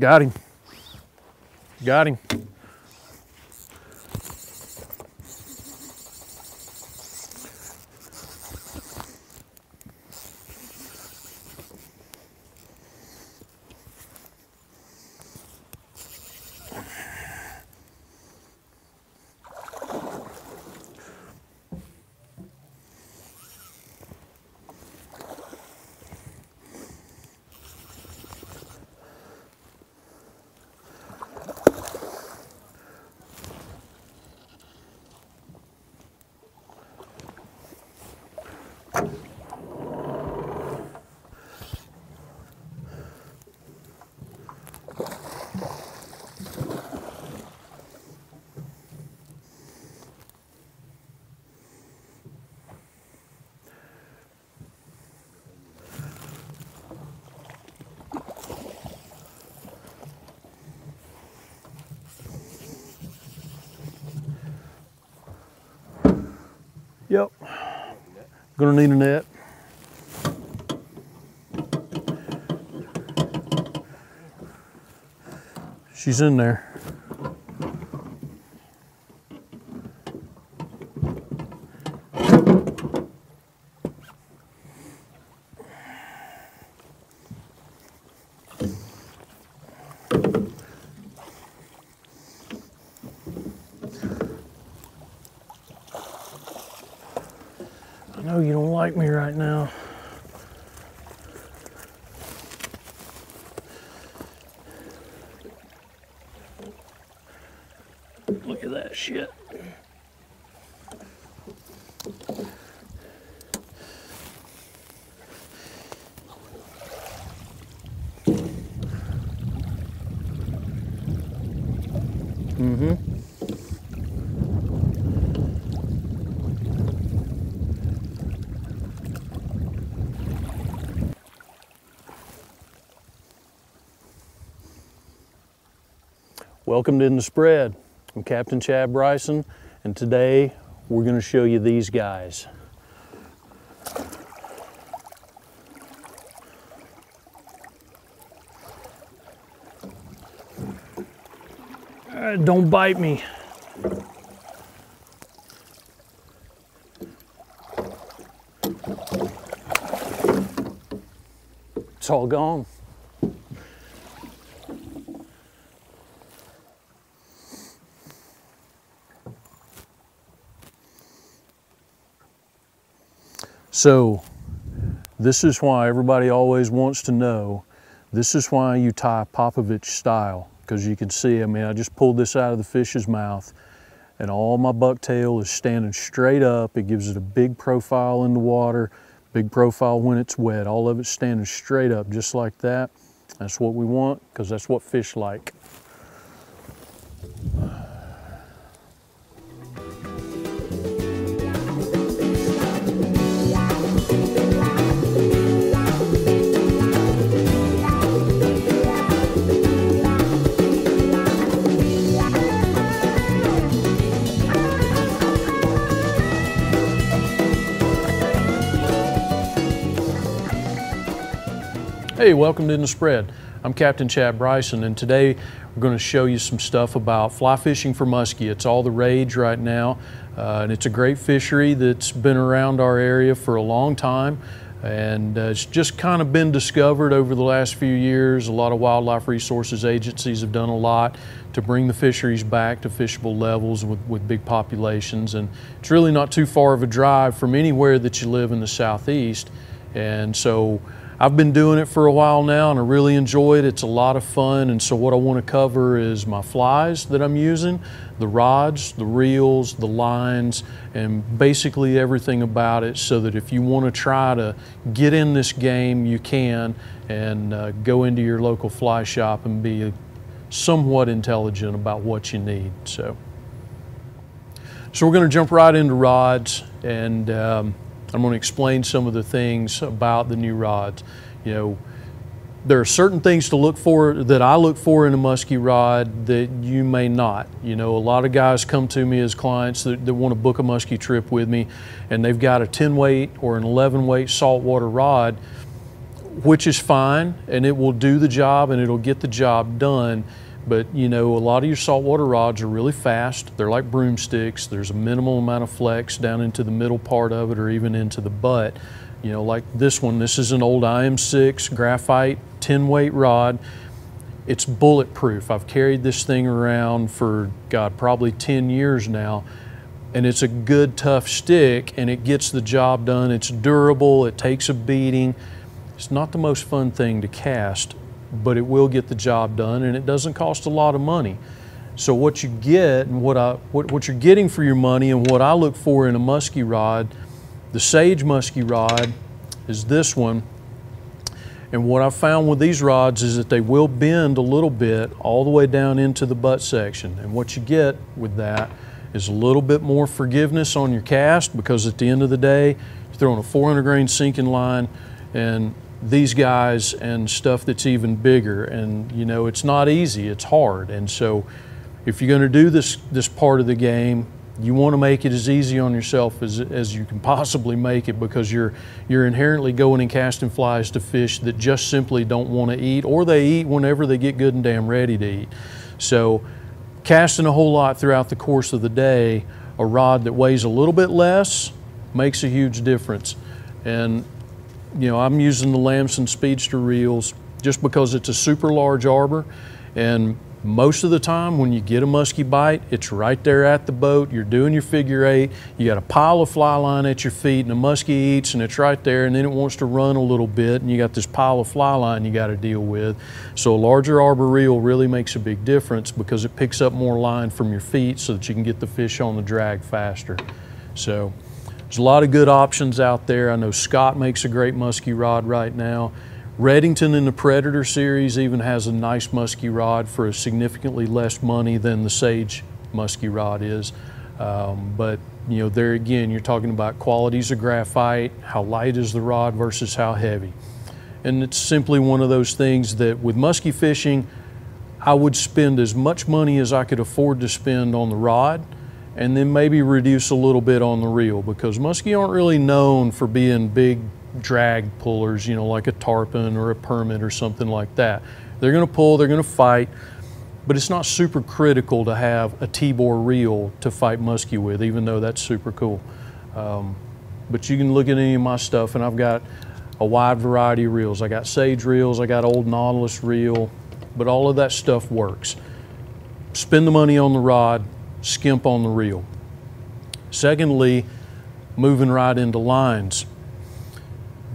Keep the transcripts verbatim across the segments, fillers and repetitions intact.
Got him. Got him. Yep, gonna need a net. She's in there. Welcome to In The Spread. I'm Captain Chad Bryson, and today we're going to show you these guys. All right, don't bite me. It's all gone. So this is why everybody always wants to know, this is why you tie Popovich style, because you can see, I mean, I just pulled this out of the fish's mouth and all my bucktail is standing straight up. It gives it a big profile in the water, big profile when it's wet. All of it's standing straight up just like that. That's what we want, because that's what fish like. Hey, welcome to In The Spread. I'm Captain Chad Bryson, and today we're going to show you some stuff about fly fishing for muskie. It's all the rage right now, uh, and it's a great fishery that's been around our area for a long time, and uh, it's just kind of been discovered over the last few years. A lot of wildlife resources agencies have done a lot to bring the fisheries back to fishable levels with, with big populations, and it's really not too far of a drive from anywhere that you live in the southeast, and so I've been doing it for a while now and I really enjoy it. It's a lot of fun, and so what I want to cover is my flies that I'm using, the rods, the reels, the lines, and basically everything about it, so that if you want to try to get in this game, you can, and uh, go into your local fly shop and be somewhat intelligent about what you need. So, so we're going to jump right into rods, and um, I'm going to explain some of the things about the new rods. You know, there are certain things to look for that I look for in a muskie rod that you may not. You know, a lot of guys come to me as clients that, that want to book a muskie trip with me, and they've got a ten weight or an eleven weight saltwater rod. which is fine, and it will do the job and it'll get the job done. But you know, a lot of your saltwater rods are really fast. They're like broomsticks. There's a minimal amount of flex down into the middle part of it or even into the butt. You know, like this one, this is an old I M six graphite ten weight rod. It's bulletproof. I've carried this thing around for, God, probably ten years now. And it's a good, tough stick, and it gets the job done. It's durable, it takes a beating. It's not the most fun thing to cast, but it will get the job done, and it doesn't cost a lot of money. So what you get and what, I, what, what you're getting for your money and what I look for in a muskie rod, the Sage muskie rod is this one. And what I've found with these rods is that they will bend a little bit all the way down into the butt section. And what you get with that is a little bit more forgiveness on your cast, because at the end of the day, you're throwing a four hundred grain sinking line and these guys and stuff that's even bigger. And you know, it's not easy, it's hard. And so if you're gonna do this, this part of the game, you wanna make it as easy on yourself as, as you can possibly make it, because you're, you're inherently going and casting flies to fish that just simply don't wanna eat, or they eat whenever they get good and damn ready to eat. So, casting a whole lot throughout the course of the day, a rod that weighs a little bit less makes a huge difference. And you know, I'm using the Lamson Speedster reels just because it's a super large arbor, and most of the time when you get a muskie bite, it's right there at the boat. You're doing your figure eight, you got a pile of fly line at your feet, and a muskie eats and it's right there, and then it wants to run a little bit, and you got this pile of fly line you got to deal with. So a larger arbor reel really makes a big difference, because it picks up more line from your feet so that you can get the fish on the drag faster. So there's a lot of good options out there. I know Scott makes a great muskie rod right now. Reddington in the Predator series even has a nice muskie rod for significantly less money than the Sage muskie rod is. Um, but you know, there again, you're talking about qualities of graphite, how light is the rod versus how heavy. And it's simply one of those things that with muskie fishing, I would spend as much money as I could afford to spend on the rod, and then maybe reduce a little bit on the reel, because muskie aren't really known for being big drag pullers, you know, like a tarpon or a permit or something like that. They're gonna pull, they're gonna fight, but it's not super critical to have a Tibor reel to fight muskie with, even though that's super cool. Um, but you can look at any of my stuff, and I've got a wide variety of reels. I got Sage reels, I got old Nautilus reel, but all of that stuff works. Spend the money on the rod, skimp on the reel. Secondly, moving right into lines.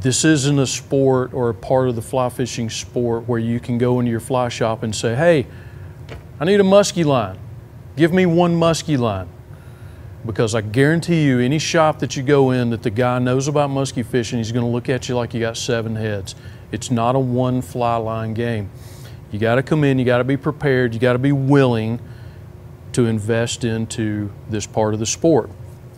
This isn't a sport or a part of the fly fishing sport where you can go into your fly shop and say, hey, I need a muskie line. Give me one muskie line. Because I guarantee you, any shop that you go in that the guy knows about muskie fishing, he's gonna look at you like you got seven heads. It's not a one fly line game. You gotta come in, you gotta be prepared, you gotta be willing to invest into this part of the sport.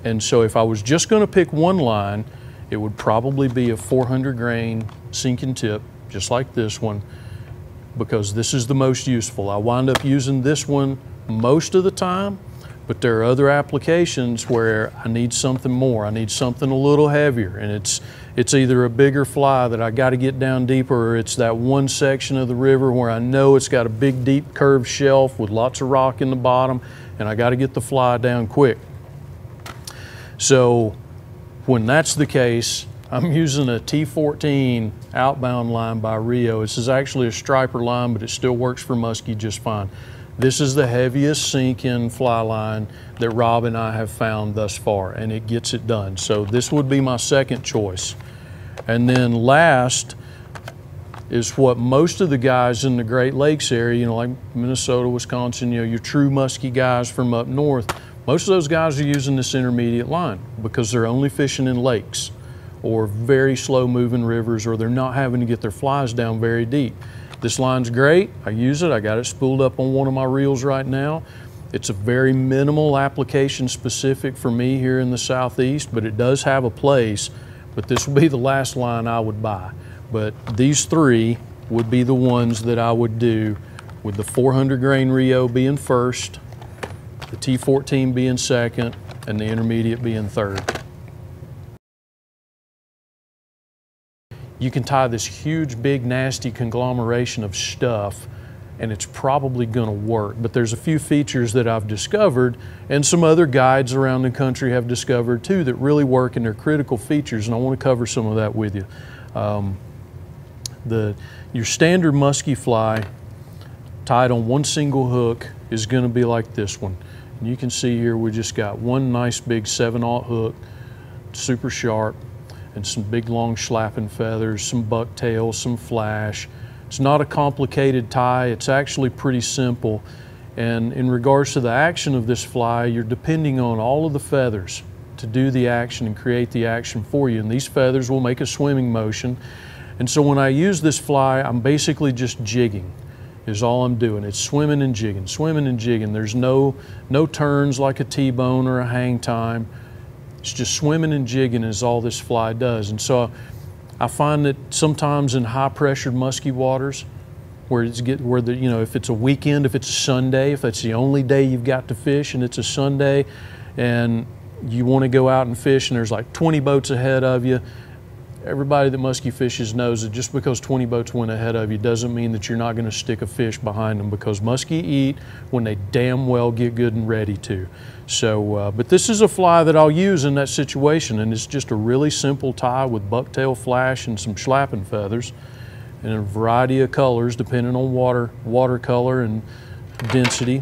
And so if I was just gonna pick one line, it would probably be a four hundred grain sinking tip, just like this one, because this is the most useful. I wind up using this one most of the time, but there are other applications where I need something more. I need something a little heavier, and it's, it's either a bigger fly that I gotta get down deeper, or it's that one section of the river where I know it's got a big, deep curved shelf with lots of rock in the bottom, and I gotta get the fly down quick. So, when that's the case, I'm using a T fourteen outbound line by Rio. This is actually a striper line, but it still works for muskie just fine. This is the heaviest sink-in fly line that Rob and I have found thus far, and it gets it done. So this would be my second choice. And then last is what most of the guys in the Great Lakes area, you know, like Minnesota, Wisconsin, you know, your true muskie guys from up north, most of those guys are using this intermediate line because they're only fishing in lakes or very slow moving rivers, or they're not having to get their flies down very deep. This line's great, I use it, I got it spooled up on one of my reels right now. It's a very minimal application specific for me here in the Southeast, but it does have a place, but this would be the last line I would buy. But these three would be the ones that I would do, with the four hundred grain Rio being first, the T fourteen being second, and the intermediate being third. You can tie this huge, big, nasty conglomeration of stuff and it's probably gonna work. But there's a few features that I've discovered and some other guides around the country have discovered too that really work and they're critical features, and I wanna cover some of that with you. Um, the, your standard muskie fly tied on one single hook is gonna be like this one. And you can see here we just got one nice big seven aught hook, super sharp, and some big long slapping feathers, some bucktail, some flash. It's not a complicated tie, it's actually pretty simple. And in regards to the action of this fly, you're depending on all of the feathers to do the action and create the action for you. And these feathers will make a swimming motion. And so when I use this fly, I'm basically just jigging, is all I'm doing. It's swimming and jigging, swimming and jigging. There's no, no turns like a T-bone or a hang time. It's just swimming and jigging is all this fly does. And so I find that sometimes in high pressured musky waters, where it's get where the, you know, if it's a weekend, if it's a Sunday, if that's the only day you've got to fish and it's a Sunday and you want to go out and fish and there's like twenty boats ahead of you, everybody that musky fishes knows that just because twenty boats went ahead of you doesn't mean that you're not going to stick a fish behind them, because muskie eat when they damn well get good and ready to. So, uh, but this is a fly that I'll use in that situation, and it's just a really simple tie with bucktail, flash, and some schlappen feathers, and a variety of colors depending on water, water color and density.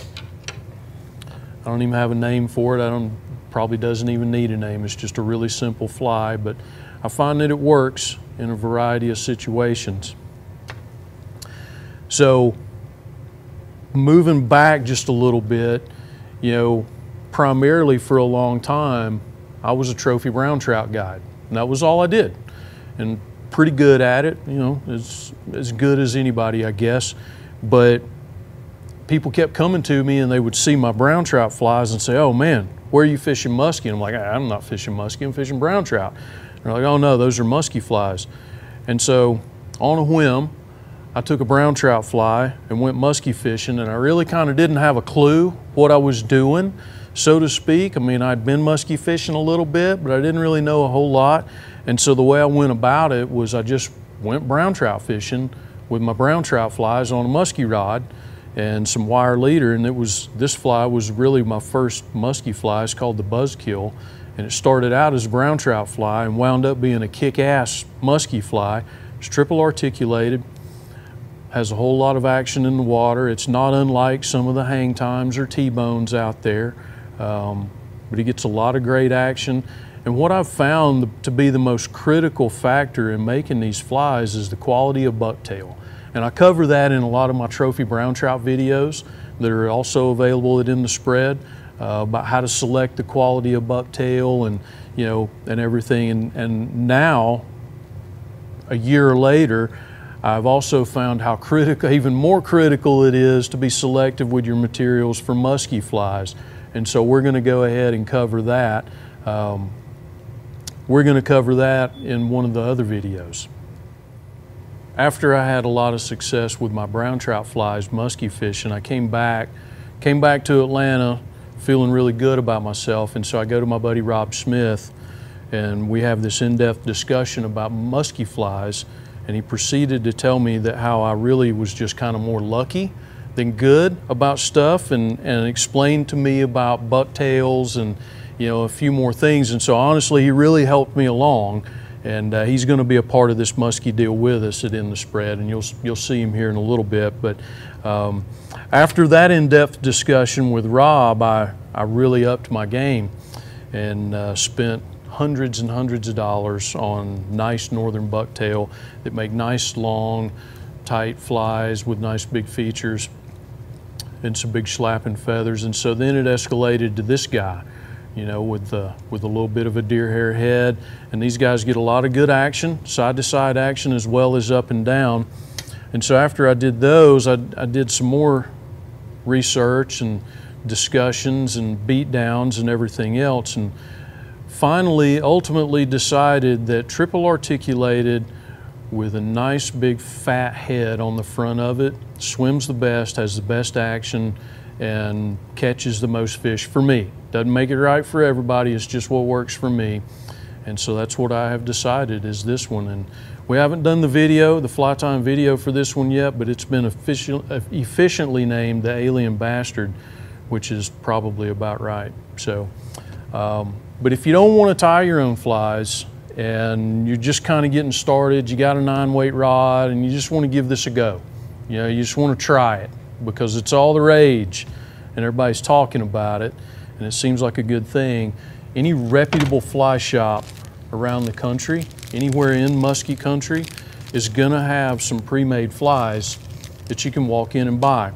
I don't even have a name for it. I don't, probably doesn't even need a name. It's just a really simple fly, but I find that it works in a variety of situations. So moving back just a little bit, you know, primarily for a long time, I was a trophy brown trout guide, and that was all I did. And pretty good at it, you know, as, as good as anybody, I guess. But people kept coming to me and they would see my brown trout flies and say, "Oh man, where are you fishing muskie?" And I'm like, "I'm not fishing muskie, I'm fishing brown trout." They're like, "Oh no, those are muskie flies." And so on a whim, I took a brown trout fly and went muskie fishing, and I really kind of didn't have a clue what I was doing, so to speak. I mean, I'd been muskie fishing a little bit, but I didn't really know a whole lot. And so the way I went about it was I just went brown trout fishing with my brown trout flies on a muskie rod and some wire leader. And it was, this fly was really my first muskie fly. It's called the Buzzkill. And it started out as a brown trout fly and wound up being a kick-ass muskie fly. It's triple articulated, has a whole lot of action in the water. It's not unlike some of the hang times or T-bones out there, um, but it gets a lot of great action. And what I've found to be the most critical factor in making these flies is the quality of bucktail. And I cover that in a lot of my trophy brown trout videos that are also available at In The Spread. Uh, about how to select the quality of bucktail and, you know, and everything. And, and now, a year later, I've also found how critical, even more critical it is to be selective with your materials for muskie flies. And so we're gonna go ahead and cover that. Um, we're gonna cover that in one of the other videos. After I had a lot of success with my brown trout flies muskie fishing, I came back, came back to Atlanta feeling really good about myself. And so I go to my buddy Rob Smith and we have this in-depth discussion about muskie flies. And he proceeded to tell me that how I really was just kind of more lucky than good about stuff, and, and explained to me about bucktails and, you know, a few more things. And so honestly, he really helped me along, and uh, he's gonna be a part of this muskie deal with us at In The Spread, and you'll, you'll see him here in a little bit. But um, after that in-depth discussion with Rob, I, I really upped my game and uh, spent hundreds and hundreds of dollars on nice northern bucktail that make nice, long, tight flies with nice big features and some big slapping feathers. And so then it escalated to this guy, you know, with the, with a little bit of a deer hair head. And these guys get a lot of good action, side-to-side action as well as up and down. And so after I did those, I, I did some more research and discussions and beat downs and everything else, and finally, ultimately decided that triple articulated with a nice big fat head on the front of it swims the best, has the best action, and catches the most fish for me. Doesn't make it right for everybody, it's just what works for me. And so that's what I have decided is this one. And we haven't done the video, the fly time video for this one yet, but it's been efficient, efficiently named the Alien Bastard, which is probably about right. So, um, but if you don't want to tie your own flies and you're just kind of getting started, you got a nine weight rod and you just want to give this a go. You know, you just want to try it because it's all the rage and everybody's talking about it and it seems like a good thing. Any reputable fly shop around the country, anywhere in Muskie country, is gonna have some pre-made flies that you can walk in and buy.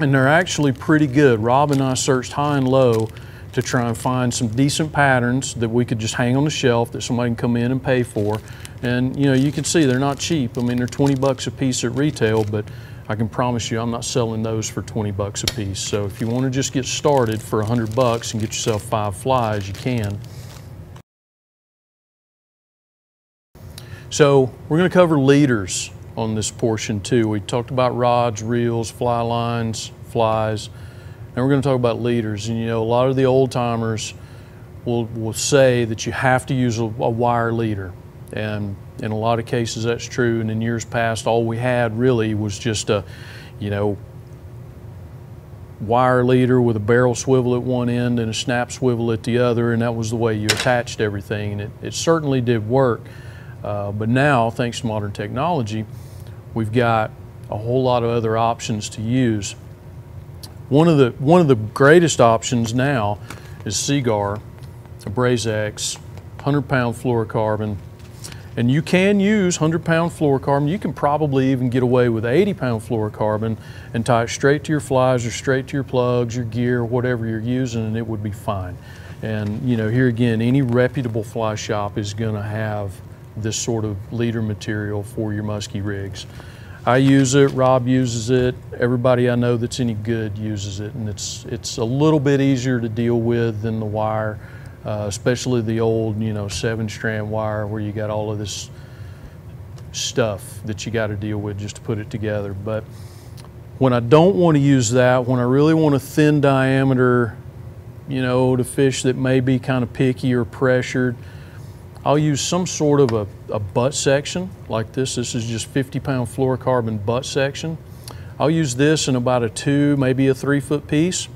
And they're actually pretty good. Rob and I searched high and low to try and find some decent patterns that we could just hang on the shelf that somebody can come in and pay for. And you know, you can see they're not cheap. I mean, they're twenty bucks a piece at retail, but I can promise you I'm not selling those for twenty bucks a piece. So if you want to just get started for a hundred bucks and get yourself five flies, you can. So we're going to cover leaders on this portion too. We talked about rods, reels, fly lines, flies, and we're going to talk about leaders. And you know, a lot of the old timers will, will say that you have to use a, a wire leader. And in a lot of cases that's true, and in years past all we had really was just a, you know, wire leader with a barrel swivel at one end and a snap swivel at the other, and that was the way you attached everything, and it, it certainly did work. Uh, but now, thanks to modern technology, we've got a whole lot of other options to use. One of the, one of the greatest options now is Seaguar, a Braze-X, one hundred pound fluorocarbon. And you can use one hundred pound fluorocarbon. You can probably even get away with eighty pound fluorocarbon and tie it straight to your flies or straight to your plugs, your gear, whatever you're using, and it would be fine. And you know, here again, any reputable fly shop is gonna have this sort of leader material for your muskie rigs. I use it, Rob uses it, everybody I know that's any good uses it, and it's, it's a little bit easier to deal with than the wire. Uh, especially the old, you know, seven strand wire where you got all of this stuff that you got to deal with just to put it together. But when I don't want to use that, when I really want a thin diameter, you know, to fish that may be kind of picky or pressured, I'll use some sort of a, a butt section like this. This is just fifty pound fluorocarbon butt section. I'll use this in about a two, maybe a three foot piece.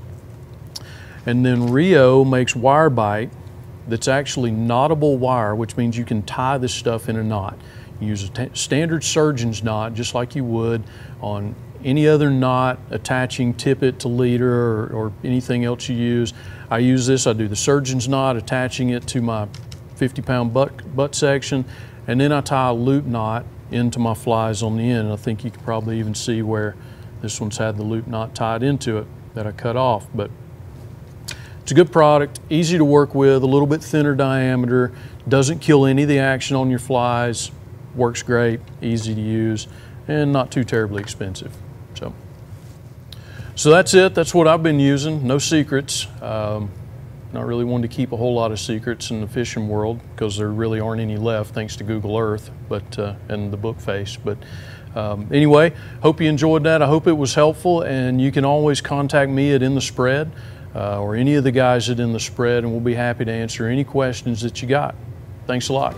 And then Rio makes wire bite that's actually knottable wire, which means you can tie this stuff in a knot. You use a standard surgeon's knot, just like you would on any other knot attaching tippet to leader or, or anything else you use. I use this, I do the surgeon's knot, attaching it to my fifty pound butt, butt section, and then I tie a loop knot into my flies on the end. I think you can probably even see where this one's had the loop knot tied into it that I cut off. But it's a good product, easy to work with, a little bit thinner diameter, doesn't kill any of the action on your flies, works great, easy to use, and not too terribly expensive. So, so that's it. That's what I've been using. No secrets. Um, not really one to keep a whole lot of secrets in the fishing world because there really aren't any left thanks to Google Earth, but uh, and the book face. But um, anyway, hope you enjoyed that. I hope it was helpful, and you can always contact me at In The Spread. Uh, or any of the guys that are In The Spread, and we'll be happy to answer any questions that you got. Thanks a lot.